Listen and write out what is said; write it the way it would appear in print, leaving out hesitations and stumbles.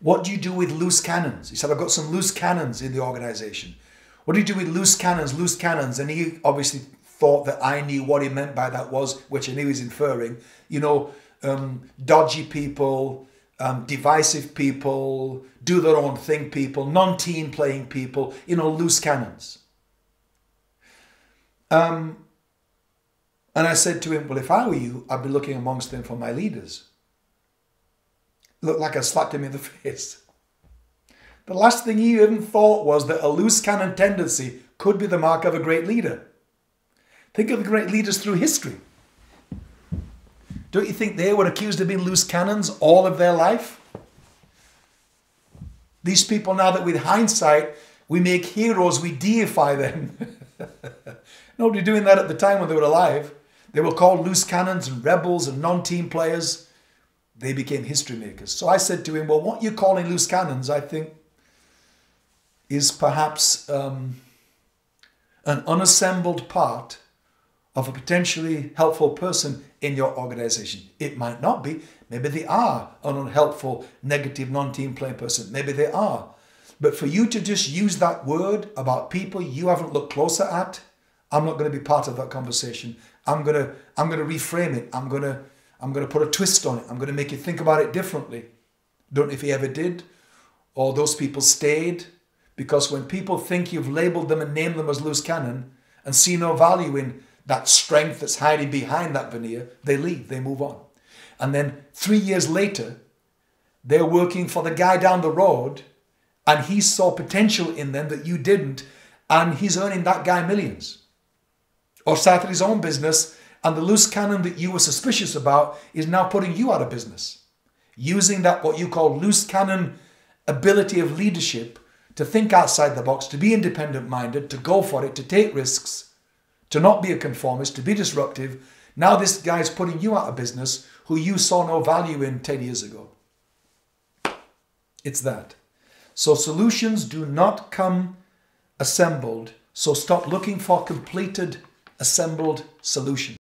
What do you do with loose cannons? He said, I've got some loose cannons in the organization. What do you do with loose cannons, loose cannons? And he obviously thought that I knew what he meant by that was, which I knew he was inferring, you know, dodgy people, divisive people, do their own thing people, non-team playing people, you know, loose cannons. And I said to him, well, if I were you, I'd be looking amongst them for my leaders. Looked like I slapped him in the face. The last thing he even thought was that a loose cannon tendency could be the mark of a great leader. Think of the great leaders through history. Don't you think they were accused of being loose cannons all of their life? These people now that with hindsight, we make heroes, we deify them. Nobody doing that at the time when they were alive. They were called loose cannons and rebels and non-team players. They became history makers. So I said to him, well, what you're calling loose cannons, I think, is perhaps an unassembled part of a potentially helpful person in your organization. It might not be. Maybe they are an unhelpful, negative, non-team playing person. Maybe they are. But for you to just use that word about people you haven't looked closer at, I'm not going to be part of that conversation. I'm going to reframe it. I'm going to put a twist on it. I'm going to make you think about it differently. Don't know if he ever did, or those people stayed, because when people think you've labeled them and named them as loose cannon and see no value in that strength that's hiding behind that veneer, they leave, they move on. And then 3 years later, they're working for the guy down the road and he saw potential in them that you didn't, and he's earning that guy millions. Or started his own business, and the loose cannon that you were suspicious about is now putting you out of business. Using that, what you call loose cannon ability of leadership, to think outside the box, to be independent-minded, to go for it, to take risks, to not be a conformist, to be disruptive. Now this guy's putting you out of business who you saw no value in 10 years ago. It's that. So solutions do not come assembled, so stop looking for completed assembled solution.